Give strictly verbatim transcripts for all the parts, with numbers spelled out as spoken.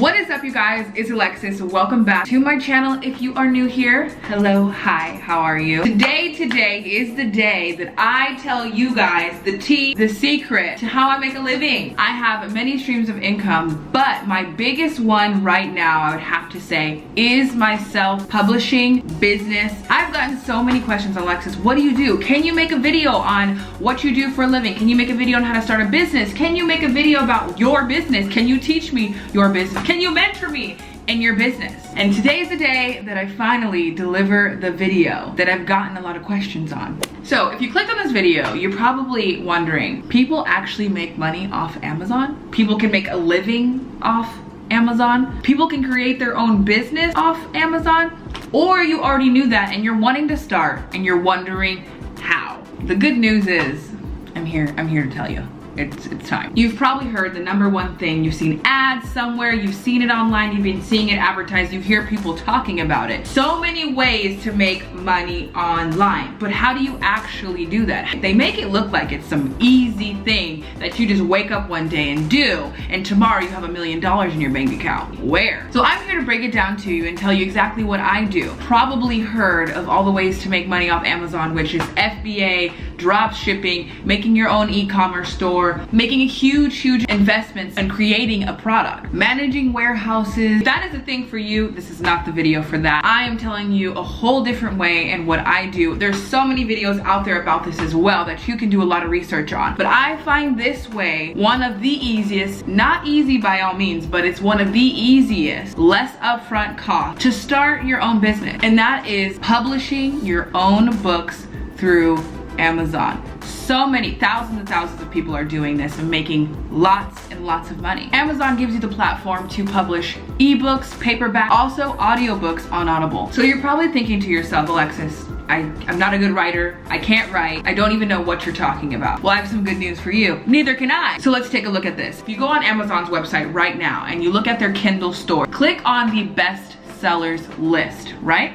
What is up, you guys? It's Alexis. Welcome back to my channel. If you are new here, hello, hi, how are you? Today, today is the day that I tell you guys the tea, the secret to how I make a living. I have many streams of income, but my biggest one right now, I would have to say, is my self-publishing business. I've gotten so many questions on, Alexis, what do you do? Can you make a video on what you do for a living? Can you make a video on how to start a business? Can you make a video about your business? Can you teach me your business? Can you mentor me in your business? And today is the day that I finally deliver the video that I've gotten a lot of questions on. So if you click on this video, you're probably wondering, people actually make money off Amazon? People can make a living off Amazon? People can create their own business off Amazon? Or you already knew that and you're wanting to start and you're wondering how? The good news is, I'm here, I'm here to tell you. It's, it's time. You've probably heard the number one thing. You've seen ads somewhere, you've seen it online, you've been seeing it advertised, you hear people talking about it. So many ways to make money online, but how do you actually do that? They make it look like it's some easy thing that you just wake up one day and do, and tomorrow you have a million dollars in your bank account. Where? So I'm here to break it down to you and tell you exactly what I do. Probably heard of all the ways to make money off Amazon, which is F B A, drop shipping, making your own e-commerce store, making a huge, huge investments and creating a product, managing warehouses. That is a thing for you. This is not the video for that. I am telling you a whole different way and what I do. There's so many videos out there about this as well that you can do a lot of research on. But I find this way one of the easiest, not easy by all means, but it's one of the easiest, less upfront cost to start your own business. And that is publishing your own books through Amazon. So many, thousands and thousands of people are doing this and making lots and lots of money. Amazon gives you the platform to publish ebooks, paperback, also audiobooks on Audible. So you're probably thinking to yourself, Alexis, I, I'm not a good writer, I can't write, I don't even know what you're talking about. Well, I have some good news for you. Neither can I. So let's take a look at this. If you go on Amazon's website right now and you look at their Kindle store, click on the best sellers list, right?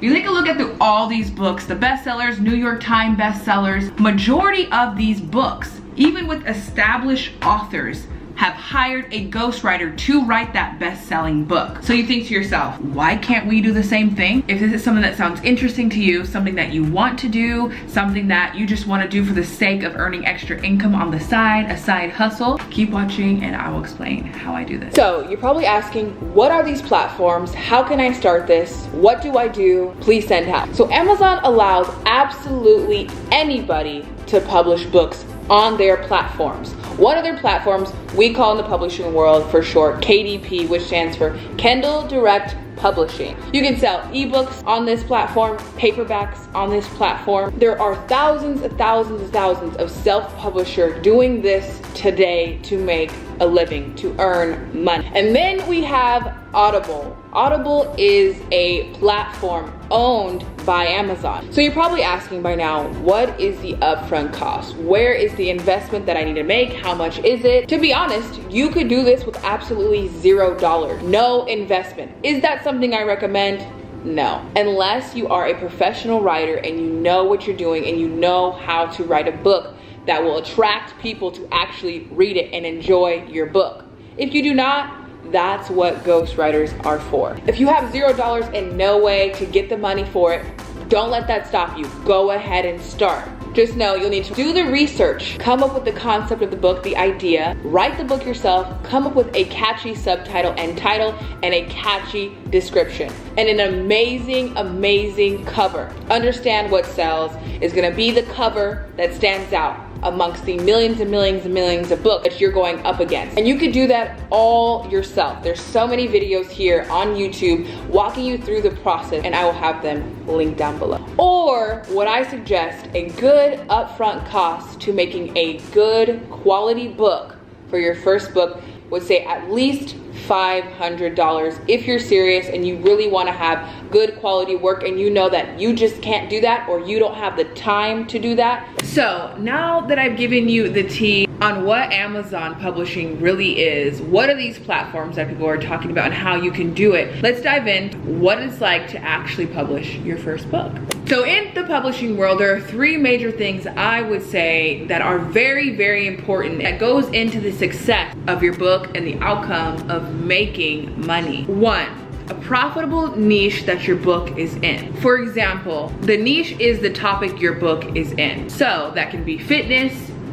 You take a look at through all these books, the bestsellers, New York Times bestsellers, majority of these books, even with established authors, have hired a ghostwriter to write that best-selling book. So you think to yourself, why can't we do the same thing? If this is something that sounds interesting to you, something that you want to do, something that you just want to do for the sake of earning extra income on the side, a side hustle, keep watching and I will explain how I do this. So you're probably asking, what are these platforms? How can I start this? What do I do? Please send help. So Amazon allows absolutely anybody to publish books on their platforms. One of their platforms we call in the publishing world for short K D P, which stands for Kindle Direct Publishing. You can sell ebooks on this platform, paperbacks on this platform. There are thousands and thousands and thousands of self-publishers doing this today to make a living, to earn money. And then we have Audible. Audible is a platform owned by Amazon. So you're probably asking by now, what is the upfront cost? Where is the investment that I need to make? How much is it? To be honest, you could do this with absolutely zero dollars. No investment. Is that something I recommend? No. Unless you are a professional writer and you know what you're doing and you know how to write a book that will attract people to actually read it and enjoy your book. If you do not, that's what ghostwriters are for. If you have zero dollars and no way to get the money for it, don't let that stop you. Go ahead and start. Just know you'll need to do the research, come up with the concept of the book, the idea, write the book yourself, come up with a catchy subtitle and title and a catchy description and an amazing, amazing cover. Understand what sells is gonna be the cover that stands out amongst the millions and millions and millions of books that you're going up against. And you could do that all yourself. There's so many videos here on YouTube walking you through the process, and I will have them linked down below. Or what I suggest, a good upfront cost to making a good quality book for your first book would say at least five hundred dollars if you're serious and you really want to have good quality work and you know that you just can't do that or you don't have the time to do that. So now that I've given you the tea on what Amazon publishing really is, what are these platforms that people are talking about and how you can do it, let's dive in what it's like to actually publish your first book. So in the publishing world, there are three major things I would say that are very, very important that goes into the success of your book and the outcome of making money. One, a profitable niche that your book is in. For example, the niche is the topic your book is in. So that can be fitness,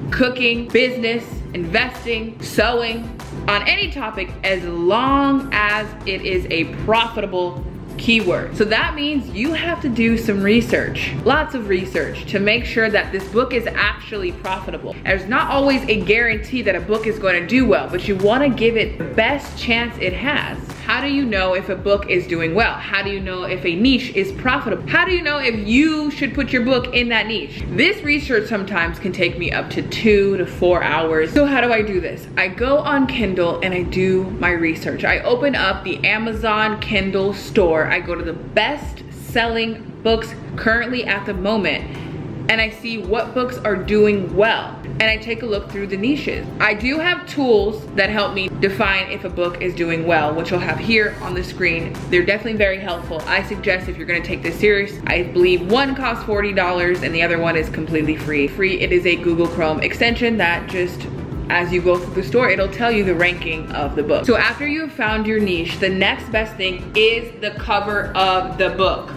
cooking, business, investing, sewing, on any topic as long as it is a profitable keyword. So that means you have to do some research, lots of research, to make sure that this book is actually profitable. There's not always a guarantee that a book is going to do well, but you want to give it the best chance it has. How do you know if a book is doing well? How do you know if a niche is profitable? How do you know if you should put your book in that niche? This research sometimes can take me up to two to four hours. So how do I do this? I go on Kindle and I do my research. I open up the Amazon Kindle store. I go to the best selling books currently at the moment and I see what books are doing well. And I take a look through the niches. I do have tools that help me define if a book is doing well, which you'll have here on the screen. They're definitely very helpful. I suggest if you're gonna take this serious, I believe one costs forty dollars and the other one is completely free. Free, it is a Google Chrome extension that just, as you go through the store, it'll tell you the ranking of the book. So after you've found your niche, the next best thing is the cover of the book.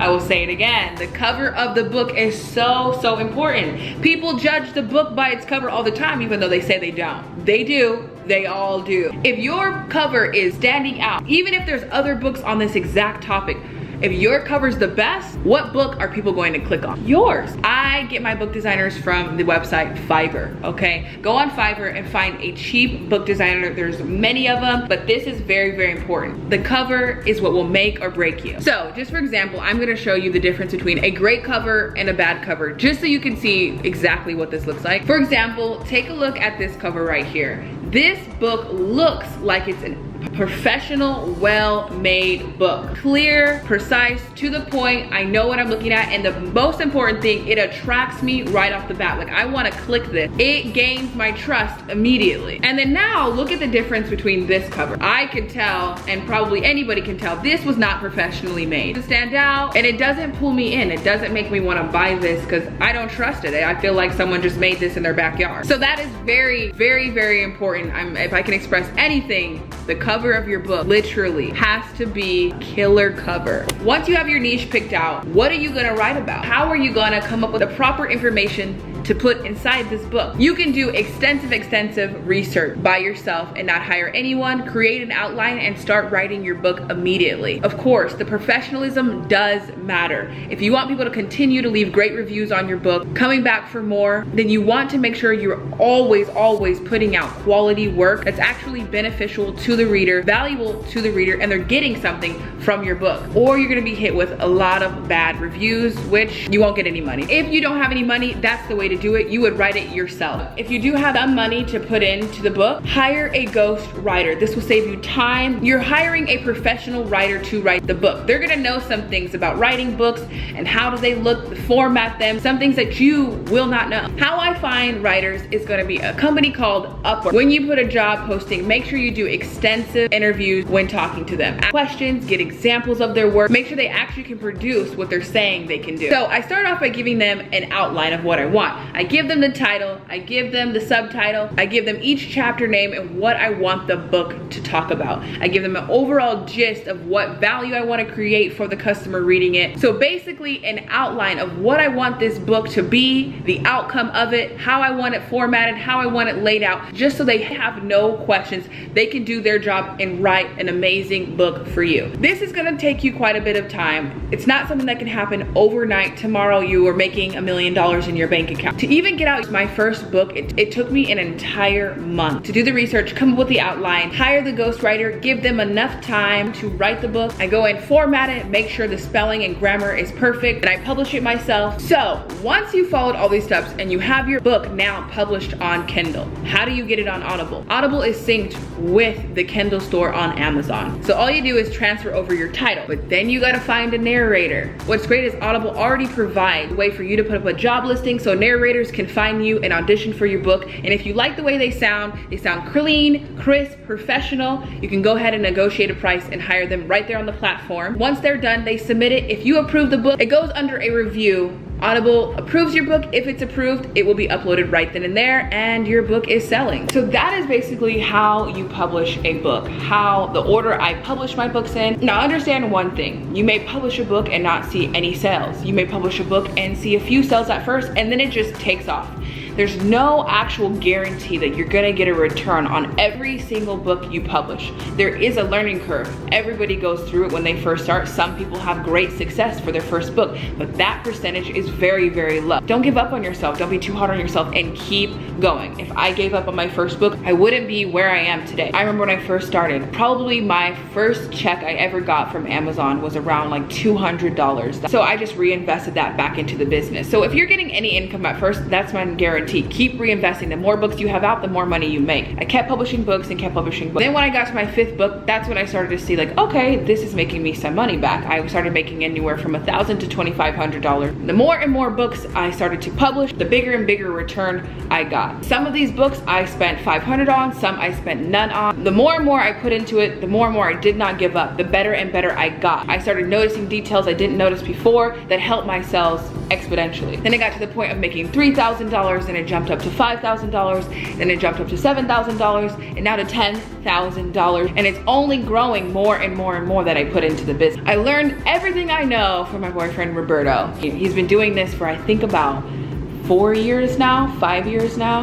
I will say it again, the cover of the book is so, so important. People judge the book by its cover all the time, even though they say they don't. They do, they all do. If your cover is standing out, even if there's other books on this exact topic, if your cover's the best, what book are people going to click on? Yours. I get my book designers from the website Fiverr, okay? Go on Fiverr and find a cheap book designer. There's many of them, but this is very, very important. The cover is what will make or break you. So just for example, I'm gonna show you the difference between a great cover and a bad cover, just so you can see exactly what this looks like. For example, take a look at this cover right here. This book looks like it's an professional, well-made book. Clear, precise, to the point. I know what I'm looking at, and the most important thing, it attracts me right off the bat. Like, I wanna click this. It gains my trust immediately. And then now, look at the difference between this cover. I could tell, and probably anybody can tell, this was not professionally made. It stands out, and it doesn't pull me in. It doesn't make me wanna buy this, because I don't trust it. I feel like someone just made this in their backyard. So that is very, very, very important. I'm, if I can express anything, the cover of your book literally has to be killer cover. Once you have your niche picked out, what are you gonna write about? How are you gonna come up with the proper information to put inside this book? You can do extensive, extensive research by yourself and not hire anyone, create an outline and start writing your book immediately. Of course, the professionalism does matter. If you want people to continue to leave great reviews on your book, coming back for more, then you want to make sure you're always, always putting out quality work that's actually beneficial to the reader. Reader, valuable to the reader, and they're getting something from your book. Or you're gonna be hit with a lot of bad reviews, which you won't get any money. If you don't have any money, that's the way to do it. You would write it yourself. If you do have some money to put into the book, hire a ghost writer. This will save you time. You're hiring a professional writer to write the book. They're gonna know some things about writing books and how do they look, format them, some things that you will not know. How I find writers is gonna be a company called Upwork. When you put a job posting, make sure you do extensive interviews when talking to them. Ask questions, get examples of their work, make sure they actually can produce what they're saying they can do. So I start off by giving them an outline of what I want. I give them the title, I give them the subtitle, I give them each chapter name and what I want the book to talk about. I give them an overall gist of what value I want to create for the customer reading it. So basically an outline of what I want this book to be, the outcome of it, how I want it formatted, how I want it laid out, just so they have no questions. They can do their job and write an amazing book for you. This is gonna take you quite a bit of time. It's not something that can happen overnight. Tomorrow you are making a million dollars in your bank account. account. To even get out my first book, it, it took me an entire month to do the research, come up with the outline, hire the ghostwriter, give them enough time to write the book. I go and format it, make sure the spelling and grammar is perfect, and I publish it myself. So once you followed all these steps and you have your book now published on Kindle, how do you get it on Audible? Audible is synced with the Kindle store on Amazon. So all you do is transfer over your title, but then you gotta find a narrator. What's great is Audible already provides a way for you to put up a job listing so narrators can find you and audition for your book. And if you like the way they sound, they sound clean, crisp, professional, you can go ahead and negotiate a price and hire them right there on the platform. Once they're done, they submit it. If you approve the book, it goes under a review. Audible approves your book. If it's approved, it will be uploaded right then and there, and your book is selling. So that is basically how you publish a book, how the order I publish my books in. Now understand one thing, you may publish a book and not see any sales. You may publish a book and see a few sales at first, and then it just takes off. There's no actual guarantee that you're gonna get a return on every single book you publish. There is a learning curve. Everybody goes through it when they first start. Some people have great success for their first book, but that percentage is very, very low. Don't give up on yourself. Don't be too hard on yourself and keep going. If I gave up on my first book, I wouldn't be where I am today. I remember when I first started, probably my first check I ever got from Amazon was around like two hundred dollars. So I just reinvested that back into the business. So if you're getting any income at first, that's my guarantee. Keep reinvesting. The more books you have out, the more money you make. I kept publishing books and kept publishing books. Then when I got to my fifth book, that's when I started to see like, okay, this is making me some money back. I started making anywhere from a thousand dollars to twenty-five hundred dollars. The more and more books I started to publish, the bigger and bigger return I got. Some of these books I spent five hundred dollars on, some I spent none on. The more and more I put into it, the more and more I did not give up, the better and better I got. I started noticing details I didn't notice before that helped my sales exponentially. Then it got to the point of making three thousand dollars, then it jumped up to five thousand dollars, then it jumped up to seven thousand dollars, and now to ten thousand dollars. And it's only growing more and more and more that I put into the business. I learned everything I know from my boyfriend, Roberto. He's been doing this for, I think, about four years now, five years now,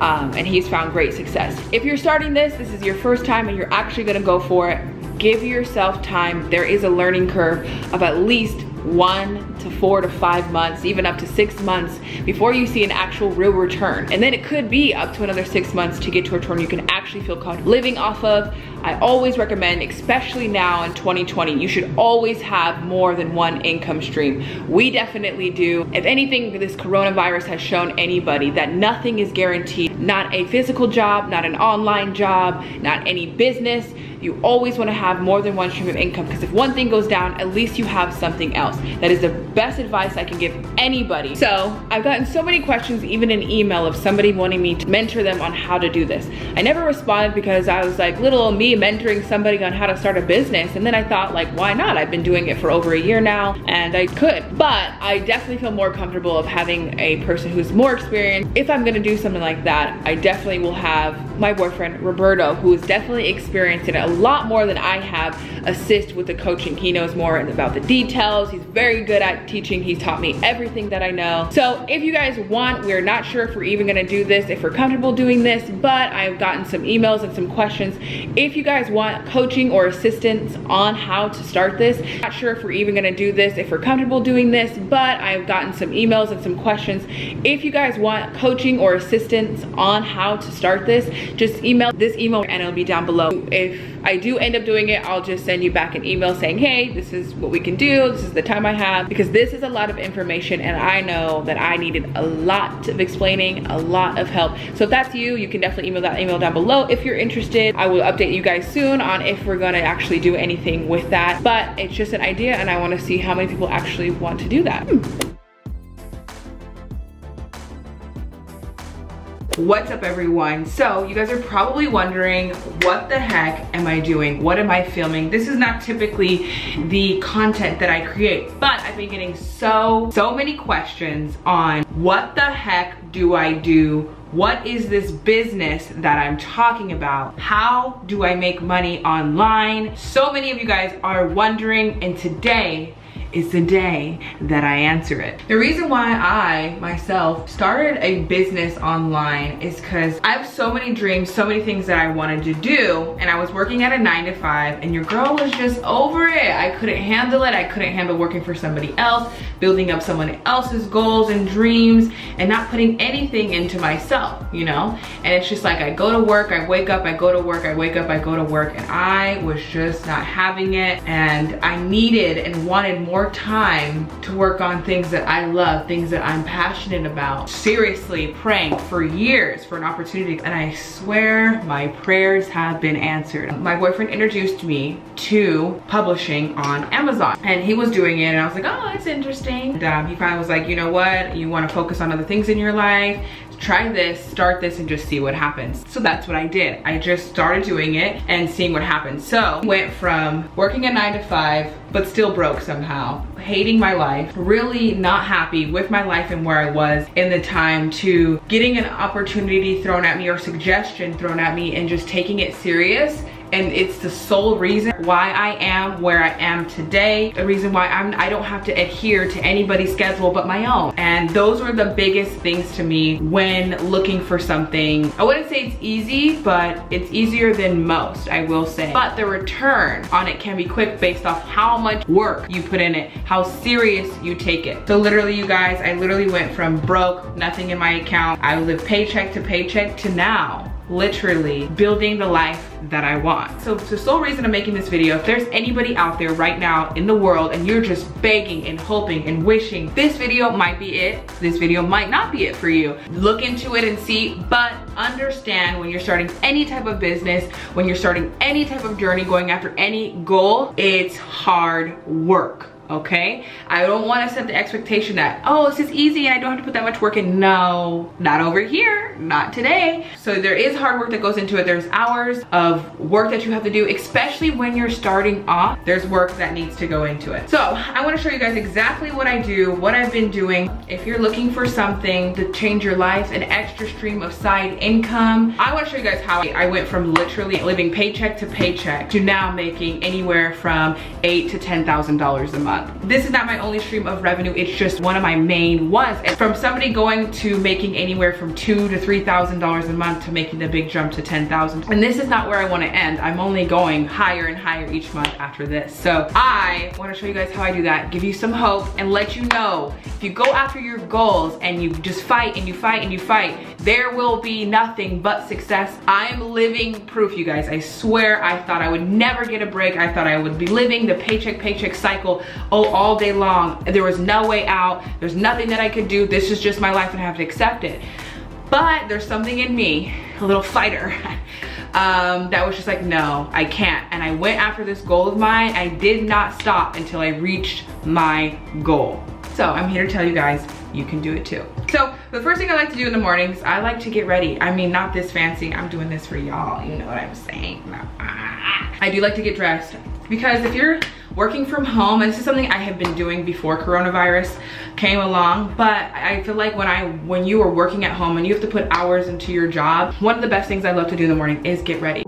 um, and he's found great success. If you're starting this, this is your first time and you're actually gonna go for it, give yourself time. There is a learning curve of at least one to four to five months, even up to six months before you see an actual real return. And then it could be up to another six months to get to a return you can actually feel comfortable living off of. I always recommend, especially now in twenty twenty, you should always have more than one income stream. We definitely do. If anything, this coronavirus has shown anybody that nothing is guaranteed. Not a physical job, not an online job, not any business. You always want to have more than one stream of income, because if one thing goes down, at least you have something else. That is the best advice I can give anybody. So I've gotten so many questions, even an email of somebody wanting me to mentor them on how to do this. I never responded because I was like, little me mentoring somebody on how to start a business. And then I thought, like, why not? I've been doing it for over a year now and I could, but I definitely feel more comfortable of having a person who's more experienced. If I'm going to do something like that, I definitely will have my boyfriend, Roberto, who is definitely experienced in it a lot more than I have, assist with the coaching. He knows more about the details. He's very good at teaching. He's taught me everything that I know. So if you guys want, we're not sure if we're even gonna do this, if we're comfortable doing this, but I've gotten some emails and some questions. If you guys want coaching or assistance on how to start this, not sure if we're even gonna do this, if we're comfortable doing this, but I've gotten some emails and some questions. If you guys want coaching or assistance on how to start this, just email this email and it'll be down below. If I do end up doing it, I'll just send you back an email saying, hey, this is what we can do, this is the time I have, because this is a lot of information and I know that I needed a lot of explaining, a lot of help. So if that's you, you can definitely email that email down below if you're interested. I will update you guys soon on if we're gonna actually do anything with that, but it's just an idea and I wanna see how many people actually want to do that. Hmm. What's up, everyone? So you guys are probably wondering, what the heck am I doing? What am I filming? This is not typically the content that I create, but I've been getting so, so many questions on what the heck do I do? What is this business that I'm talking about? How do I make money online? So many of you guys are wondering, and today is the day that I answer it. The reason why I myself started a business online is because I have so many dreams, so many things that I wanted to do, and I was working at a nine to five and your girl was just over it. I couldn't handle it. I couldn't handle working for somebody else, building up someone else's goals and dreams and not putting anything into myself, you know? And it's just like, I go to work, I wake up, I go to work, I wake up, I go to work, and I was just not having it. And I needed and wanted more time to work on things that I love, things that I'm passionate about. Seriously praying for years for an opportunity, and I swear my prayers have been answered. My boyfriend introduced me to publishing on Amazon, and he was doing it, and I was like, oh, that's interesting. And, um, he finally was like, you know what, you want to focus on other things in your life, try this, start this, and just see what happens. So that's what I did. I just started doing it and seeing what happened. So went from working a nine to five, but still broke somehow, hating my life, really not happy with my life and where I was in the time, to getting an opportunity thrown at me or suggestion thrown at me and just taking it serious. And it's the sole reason why I am where I am today. The reason why I'm, I don't have to adhere to anybody's schedule but my own. And those were the biggest things to me when looking for something. I wouldn't say it's easy, but it's easier than most, I will say. But the return on it can be quick based off how much work you put in it, how serious you take it. So literally, you guys, I literally went from broke, nothing in my account, I lived paycheck to paycheck, to now literally building the life that I want. So the sole reason I'm making this video, if there's anybody out there right now in the world and you're just begging and hoping and wishing, this video might be it, this video might not be it for you. Look into it and see, but understand, when you're starting any type of business, when you're starting any type of journey, going after any goal, it's hard work. Okay, I don't want to set the expectation that, oh, this is easy and I don't have to put that much work in. No, not over here, not today. So there is hard work that goes into it. There's hours of work that you have to do, especially when you're starting off. There's work that needs to go into it. So I want to show you guys exactly what I do, what I've been doing. If you're looking for something to change your life, an extra stream of side income, I want to show you guys how I went from literally living paycheck to paycheck to now making anywhere from eight to ten thousand dollars a month. This is not my only stream of revenue, it's just one of my main ones. And from somebody going to making anywhere from two to three thousand dollars a month to making the big jump to ten thousand. And this is not where I want to end. I'm only going higher and higher each month after this. So I want to show you guys how I do that, give you some hope, and let you know, if you go after your goals and you just fight and you fight and you fight, there will be nothing but success. I'm living proof, you guys. I swear, I thought I would never get a break. I thought I would be living the paycheck paycheck cycle, oh, all day long. There was no way out. There's nothing that I could do. This is just my life and I have to accept it. But there's something in me, a little fighter, um, that was just like, no, I can't. And I went after this goal of mine. I did not stop until I reached my goal. So I'm here to tell you guys, you can do it too. So the first thing I like to do in the mornings, I like to get ready. I mean, not this fancy. I'm doing this for y'all. You know what I'm saying? I do like to get dressed, because if you're working from home, and this is something I have been doing before coronavirus came along, but I feel like when I when you are working at home and you have to put hours into your job, one of the best things I love to do in the morning is get ready.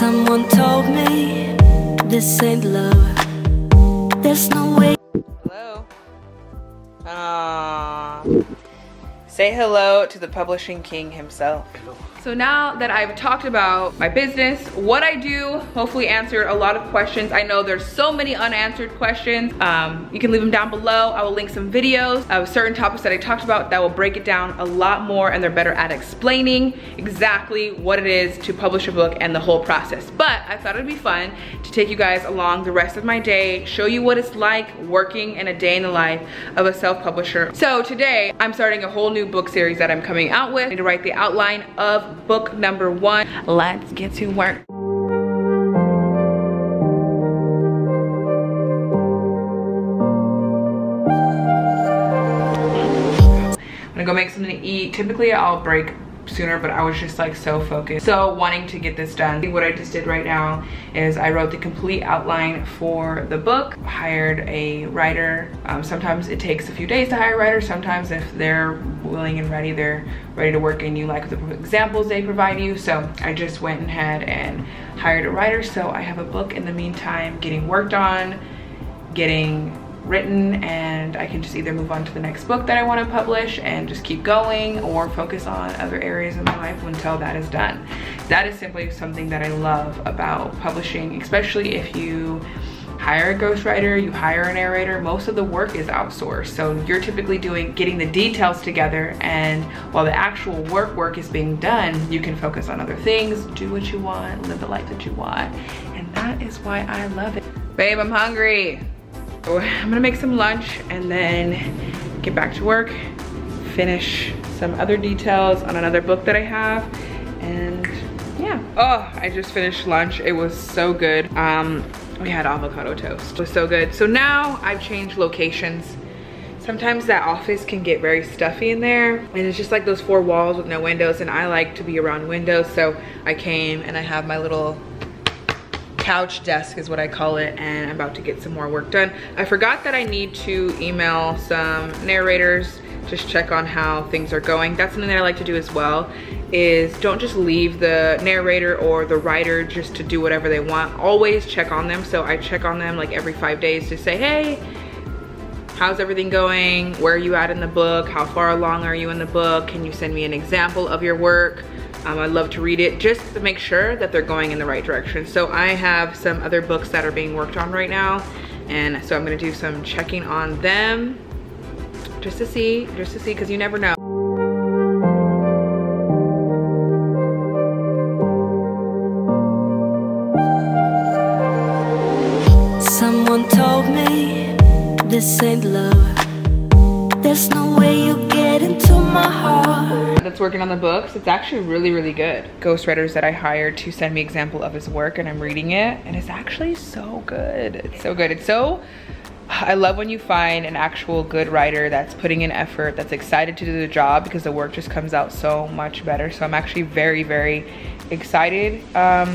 Someone told me this ain't love, there's no way. Hello. Uh... Say hello to the publishing king himself. Hello. So now that I've talked about my business, what I do, hopefully answered a lot of questions. I know there's so many unanswered questions. Um, you can leave them down below. I will link some videos of certain topics that I talked about that will break it down a lot more, and they're better at explaining exactly what it is to publish a book and the whole process. But I thought it'd be fun to take you guys along the rest of my day, show you what it's like working in a day in the life of a self-publisher. So today, I'm starting a whole new book series that I'm coming out with. I need to write the outline of book number one. Let's get to work. I'm gonna go make something to eat. Typically I'll break sooner, but I was just like so focused, so wanting to get this done. What I just did right now is I wrote the complete outline for the book, hired a writer. Um, sometimes it takes a few days to hire a writer. Sometimes if they're willing and ready, they're ready to work and you like the examples they provide you. So I just went ahead and hired a writer. So I have a book in the meantime getting worked on, getting written, and I can just either move on to the next book that I want to publish and just keep going, or focus on other areas of my life until that is done. That is simply something that I love about publishing, especially if you hire a ghostwriter, you hire a narrator, most of the work is outsourced. So you're typically doing, getting the details together, and while the actual work work is being done, you can focus on other things, do what you want, live the life that you want. And that is why I love it. Babe, I'm hungry. I'm gonna make some lunch and then get back to work, finish some other details on another book that I have, and yeah. Oh, I just finished lunch. It was so good. Um, we had avocado toast. It was so good. So now I've changed locations. Sometimes that office can get very stuffy in there, and it's just like those four walls with no windows, and I like to be around windows. So I came and I have my little couch desk is what I call it, and I'm about to get some more work done. I forgot that I need to email some narrators, just check on how things are going. That's something that I like to do as well, is don't just leave the narrator or the writer just to do whatever they want. Always check on them. So I check on them like every five days to say, hey, how's everything going? Where are you at in the book? How far along are you in the book? Can you send me an example of your work? Um, I'd love to read it, just to make sure that they're going in the right direction. So I have some other books that are being worked on right now, and so I'm gonna do some checking on them just to see, just to see, because you never know. Someone told me this ain't love. There's no way you get into my heart. That's working on the books. It's actually really, really good. Ghostwriters that I hired to send me example of his work, and I'm reading it, and it's actually so good. It's so good. It's so, I love when you find an actual good writer that's putting in effort, that's excited to do the job, because the work just comes out so much better. So I'm actually very, very excited um,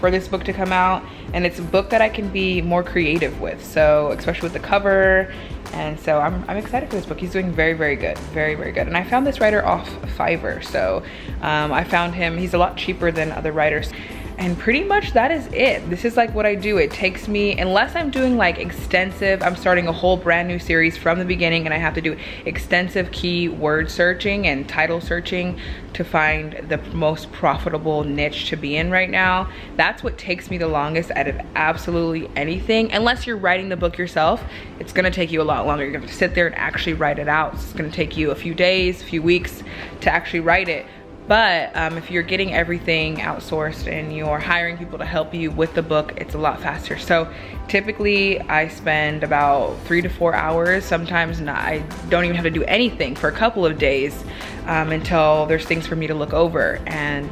for this book to come out. And it's a book that I can be more creative with. So especially with the cover. And so I'm, I'm excited for this book. He's doing very, very good, very, very good. And I found this writer off Fiverr. So um, I found him, he's a lot cheaper than other writers. And pretty much that is it. This is like what I do. It takes me, unless I'm doing like extensive, I'm starting a whole brand new series from the beginning and I have to do extensive keyword searching and title searching to find the most profitable niche to be in right now. That's what takes me the longest out of absolutely anything. Unless you're writing the book yourself, it's gonna take you a lot longer. You're gonna have to sit there and actually write it out. It's gonna take you a few days, a few weeks to actually write it. But um, if you're getting everything outsourced and you're hiring people to help you with the book, it's a lot faster. So typically I spend about three to four hours. Sometimes not, I don't even have to do anything for a couple of days um, until there's things for me to look over. And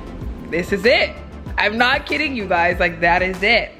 this is it. I'm not kidding you guys, like that is it.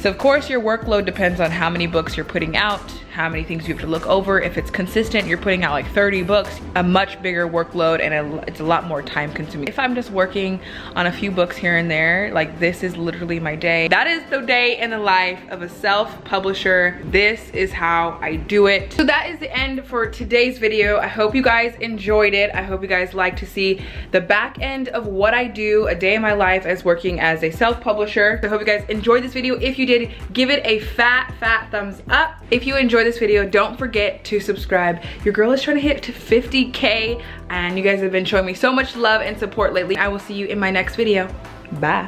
So of course your workload depends on how many books you're putting out, how many things you have to look over. If it's consistent, you're putting out like thirty books, a much bigger workload, and a, it's a lot more time consuming. If I'm just working on a few books here and there, like this is literally my day. That is the day in the life of a self-publisher. This is how I do it. So that is the end for today's video. I hope you guys enjoyed it. I hope you guys like to see the back end of what I do, a day in my life as working as a self-publisher. So I hope you guys enjoyed this video. If you did, give it a fat, fat thumbs up. If you enjoyed this video, don't forget to subscribe. Your girl is trying to hit to fifty K, and you guys have been showing me so much love and support lately. I will see you in my next video. Bye.